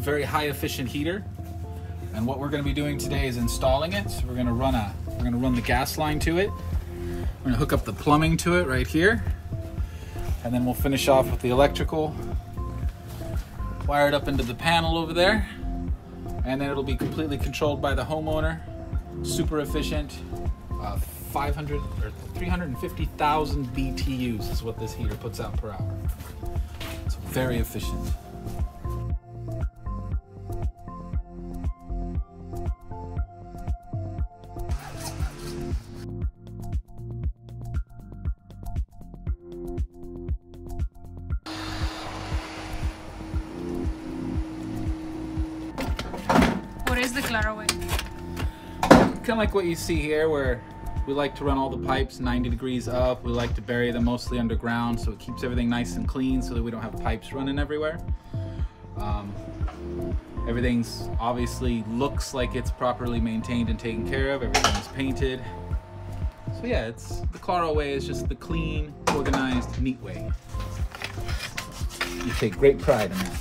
very high efficient heater. And what we're going to be doing today is installing it. So we're going to run the gas line to it. We're going to hook up the plumbing to it right here. And then we'll finish off with the electrical, wired up into the panel over there. And then it'll be completely controlled by the homeowner. Super efficient. 500 or 350,000 BTUs is what this heater puts out per hour. It's very efficient. What is the Claro way? Kind of like what you see here, where we like to run all the pipes 90 degrees up. We like to bury them mostly underground, so it keeps everything nice and clean so that we don't have pipes running everywhere. Everything's obviously looks like it's properly maintained and taken care of. Everything's painted. So yeah, it's the Claro way is just the clean, organized, neat way. You take great pride in that.